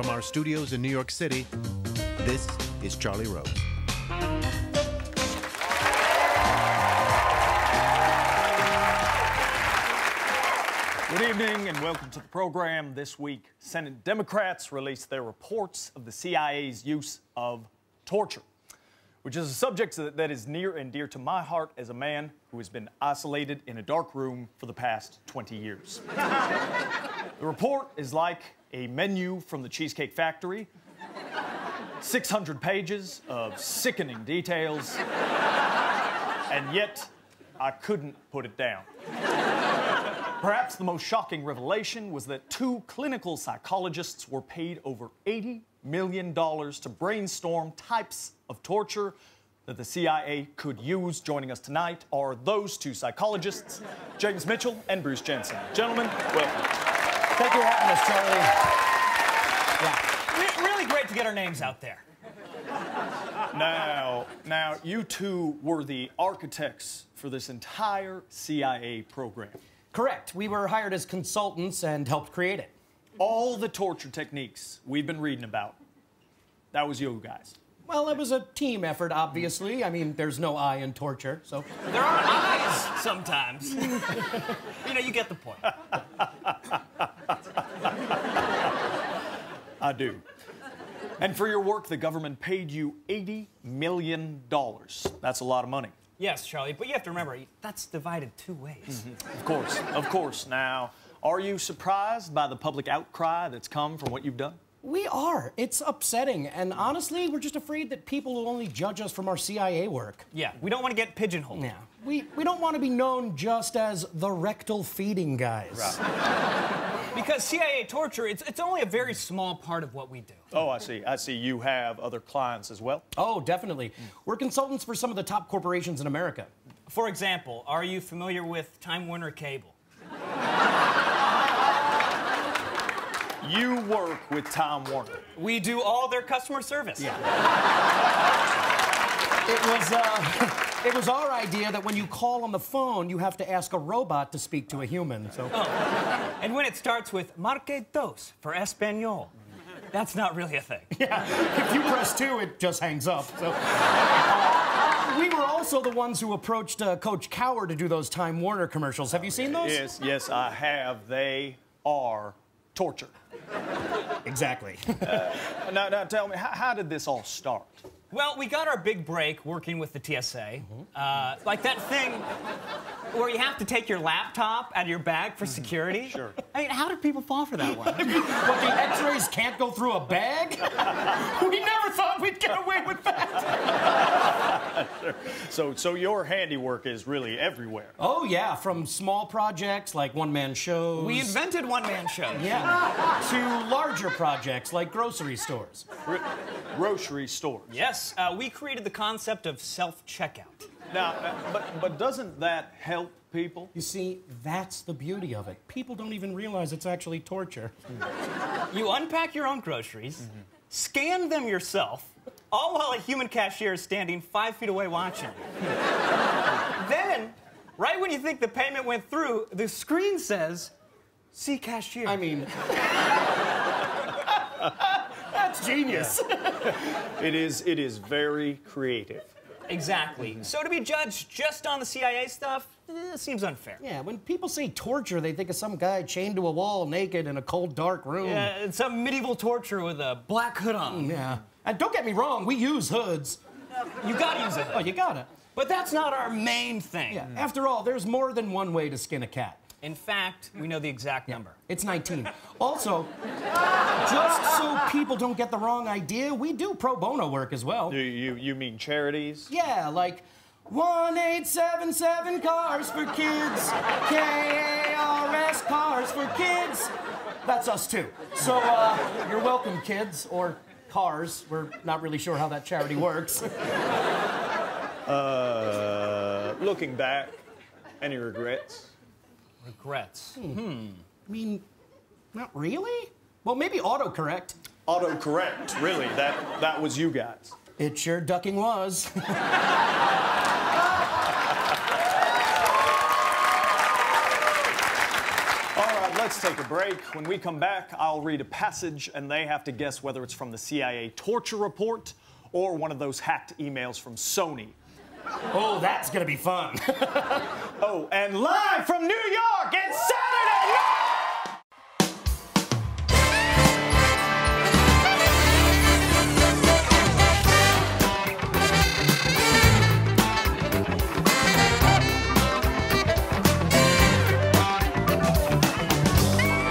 From our studios in New York City, this is Charlie Rose. Good evening and welcome to the program. This week, Senate Democrats released their reports of the CIA's use of torture, which is a subject that is near and dear to my heart as a man who has been isolated in a dark room for the past 20 years. The report is like a menu from the Cheesecake Factory, 600 pages of sickening details, and yet I couldn't put it down. Perhaps the most shocking revelation was that two clinical psychologists were paid over $80 million to brainstorm types of torture that the CIA could use. Joining us tonight are those two psychologists, James Mitchell and Bruce Jensen. Gentlemen, welcome. Thank you for having us, Charlie. Yeah. Really great to get our names out there. Now, you two were the architects for this entire CIA program. Correct. We were hired as consultants and helped create it. All the torture techniques we've been reading about, that was you guys. Well, it was a team effort, obviously. I mean, there's no I in torture, so... There are eyes sometimes. You know, you get the point. I do. And for your work, the government paid you $80 million. That's a lot of money. Yes, Charlie, but you have to remember, that's divided two ways. Mm-hmm. Of course, of course. Now, are you surprised by the public outcry that's come from what you've done? We are. It's upsetting, and honestly, we're just afraid that people will only judge us from our CIA work. Yeah, we don't want to get pigeonholed. Yeah. We don't want to be known just as the rectal feeding guys. Right. Because CIA torture, it's only a very small part of what we do. Oh, I see. I see you have other clients as well. Oh, definitely. We're consultants for some of the top corporations in America. For example, are you familiar with Time Warner Cable? You work with Time Warner. We do all their customer service. Yeah. It was our idea that when you call on the phone, you have to ask a robot to speak to a human. So. Oh. And when it starts with "marque dos" for Espanol, that's not really a thing. Yeah. If you press 2, it just hangs up. So. We were also the ones who approached Coach Cower to do those Time Warner commercials. Have you seen those? Yes. Yes, I have. They are torture. Exactly. Now tell me, how did this all start? Well, we got our big break working with the TSA. Mm-hmm. Like that thing where you have to take your laptop out of your bag for security. Mm-hmm. Sure. I mean, how did people fall for that one? What, the x-rays can't go through a bag? We never thought we'd get away with that. Sure. So your handiwork is really everywhere. Oh, yeah, from small projects like one-man shows. We invented one-man shows. Yeah. To larger projects like grocery stores. Grocery stores. Yes, we created the concept of self-checkout. Now, but doesn't that help people? You see, that's the beauty of it. People don't even realize it's actually torture. You unpack your own groceries, scan them yourself, all while a human cashier is standing 5 feet away watching. Then, right when you think the payment went through, the screen says, "See cashier." I mean... That's genius. Yeah. It is very creative. Exactly. Mm-hmm. So to be judged just on the CIA stuff, it seems unfair. Yeah, when people say torture, they think of some guy chained to a wall, naked, in a cold, dark room. Yeah, and some medieval torture with a black hood on. Yeah. And don't get me wrong, we use hoods. You gotta use a hood. Oh, you gotta. But that's not our main thing. Yeah. After all, there's more than one way to skin a cat. In fact, we know the exact number. It's 19. Also, just so people don't get the wrong idea, we do pro bono work as well. You mean charities? Yeah, like 1877 KARS for kids, KARS KARS for kids. That's us too. So you're welcome, kids, or KARS. We're not really sure how that charity works. Looking back, any regrets? Regrets. I mean, not really? Well, maybe autocorrect. Autocorrect, really. That was you guys. It sure ducking was. All right, Let's take a break. When we come back, I'll read a passage, and they have to guess whether it's from the CIA torture report or one of those hacked emails from Sony. Oh, that's gonna be fun. Oh, and live from New York, it's Saturday night!